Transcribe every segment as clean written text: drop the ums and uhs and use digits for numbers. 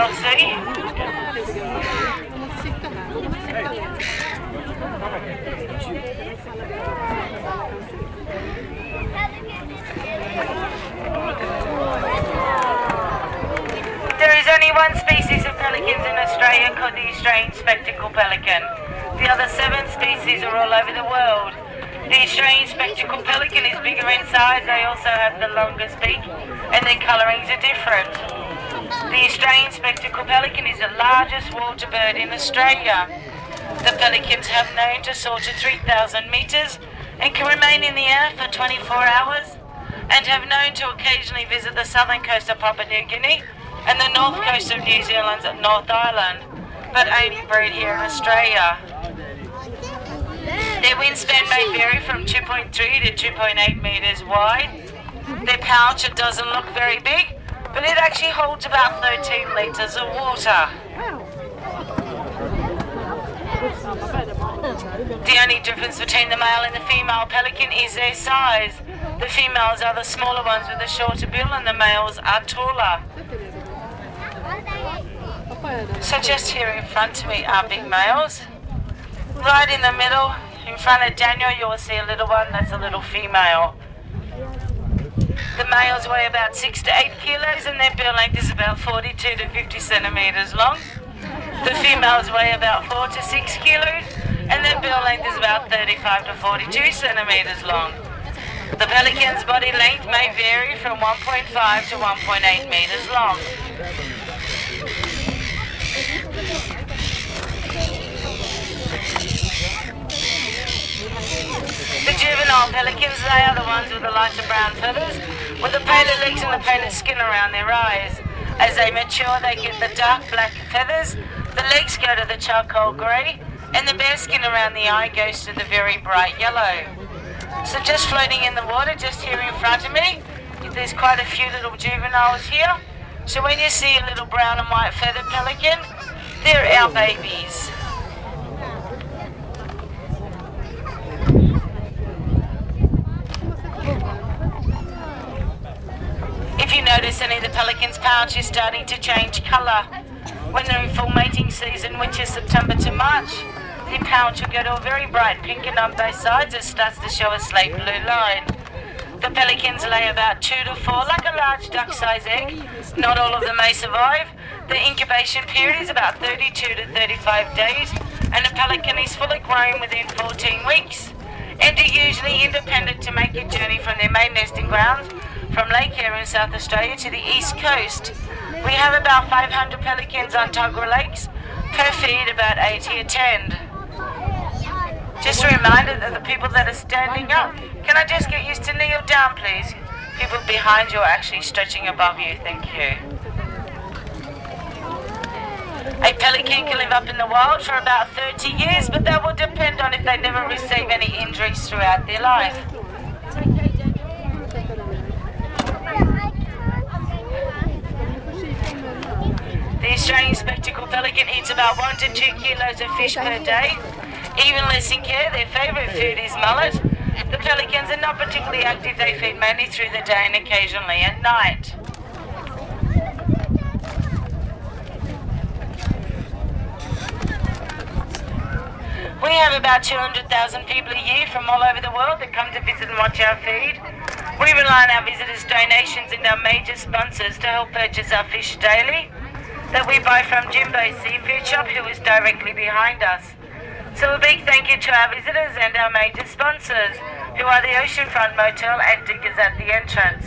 York City. There is only one species of pelicans in Australia called the Australian Spectacled Pelican. The other 7 species are all over the world. The Australian Spectacled Pelican is bigger in size, they also have the longest beak, and their colourings are different. The Australian Spectacled Pelican is the largest water bird in Australia. The pelicans have known to soar to 3,000 metres and can remain in the air for 24 hours, and have known to occasionally visit the southern coast of Papua New Guinea and the north coast of New Zealand's North Island, but only breed here in Australia. Their wingspan may vary from 2.3 to 2.8 metres wide. Their pouch, it doesn't look very big, but it actually holds about 13 litres of water. The only difference between the male and the female pelican is their size. The females are the smaller ones with a shorter bill and the males are taller. So just here in front of me are big males. Right in the middle, in front of Daniel, you will see a little one, that's a little female. The males weigh about 6 to 8 kilos and their bill length is about 42 to 50 centimetres long. The females weigh about 4 to 6 kilos and their bill length is about 35 to 42 centimetres long. The pelican's body length may vary from 1.5 to 1.8 metres long. The juvenile pelicans, they are the ones with the lighter brown feathers, with the paler legs and the paler skin around their eyes. As they mature, they get the dark black feathers, the legs go to the charcoal grey, and the bare skin around the eye goes to the very bright yellow. So just floating in the water, just here in front of me, there's quite a few little juveniles here. So when you see a little brown and white feathered pelican, they're our babies. If you notice, any of the pelican's pouch is starting to change colour. When they're in full mating season, which is September to March, the pouch will go to a very bright pink and on both sides it starts to show a slate blue line. The pelicans lay about 2 to 4, like a large duck-sized egg. Not all of them may survive. The incubation period is about 32 to 35 days, and a pelican is fully grown within 14 weeks, and are usually independent to make a journey from their main nesting grounds from Lake Eyre in South Australia to the east coast. We have about 500 pelicans on Tugra Lakes, per feed about 80 attend. Just a reminder that the people that are standing up, can I just get used to kneel down please? People behind you are actually stretching above you, thank you. A pelican can live up in the wild for about 30 years, but that will depend on if they never receive any injuries throughout their life. The Australian Spectacled Pelican eats about 1 to 2 kilos of fish per day. Even less in care, their favourite food is mullet. The pelicans are not particularly active, they feed mainly through the day and occasionally at night. We have about 200,000 people a year from all over the world that come to visit and watch our feed. We rely on our visitors' donations and our major sponsors to help purchase our fish daily, that we buy from Jimbo's Seafood Shop, who is directly behind us. So a big thank you to our visitors and our major sponsors, who are the Oceanfront Motel and Diggers at The Entrance.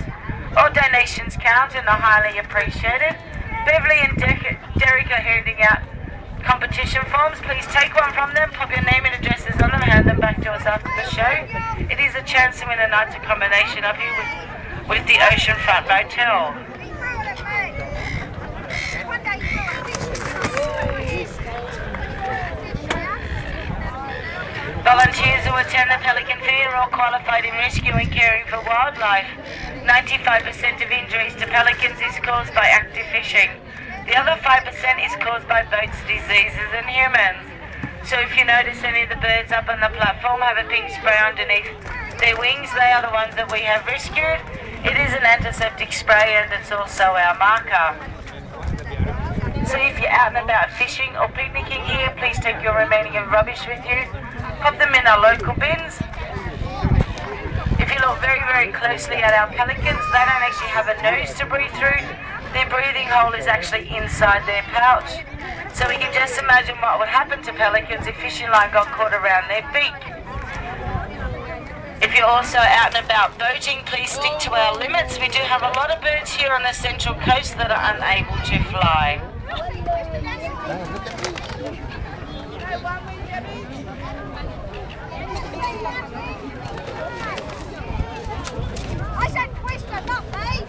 All donations count and are highly appreciated. Beverly and Derek are handing out competition forms. Please take one from them, pop your name and addresses on them, hand them back to us after the show. It is a chance to win a night accommodation up here with the Oceanfront Motel. Volunteers who attend the Pelican Fair are all qualified in rescue and caring for wildlife. 95% of injuries to pelicans is caused by active fishing. The other 5% is caused by boats, diseases and humans. So if you notice any of the birds up on the platform have a pink spray underneath their wings, they are the ones that we have rescued. It is an antiseptic spray and it's also our marker. out and about fishing or picnicking here, please take your remaining rubbish with you. Pop them in our local bins. If you look very, very closely at our pelicans, they don't actually have a nose to breathe through. Their breathing hole is actually inside their pouch. So we can just imagine what would happen to pelicans if fishing line got caught around their beak. If you're also out and about boating, please stick to our limits. We do have a lot of birds here on the Central Coast that are unable to fly. I said twister, not me.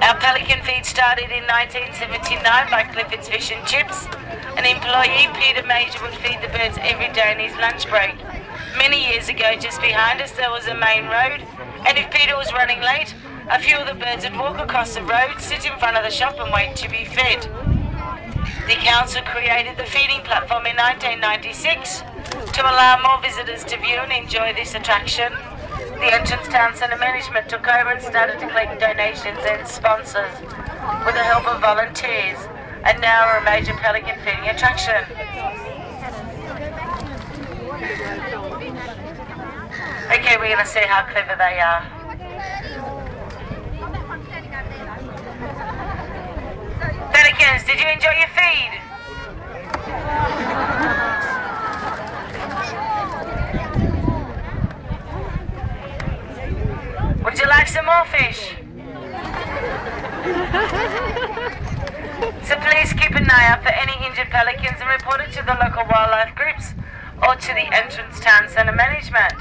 Our pelican feed started in 1979 by Clifford's Fish and Chips. An employee, Peter Major, would feed the birds every day in his lunch break. Many years ago, just behind us, there was a main road, and if Peter was running late, a few of the birds would walk across the road, sit in front of the shop and wait to be fed. The council created the feeding platform in 1996 to allow more visitors to view and enjoy this attraction. The Entrance Town Centre Management took over and started to collect donations and sponsors with the help of volunteers. And now we're a major pelican feeding attraction. Okay, we're going to see how clever they are. Pelicans, did you enjoy your feed? Would you like some more fish? So please keep an eye out for any injured pelicans and report it to the local wildlife groups or to the Entrance Town Centre Management.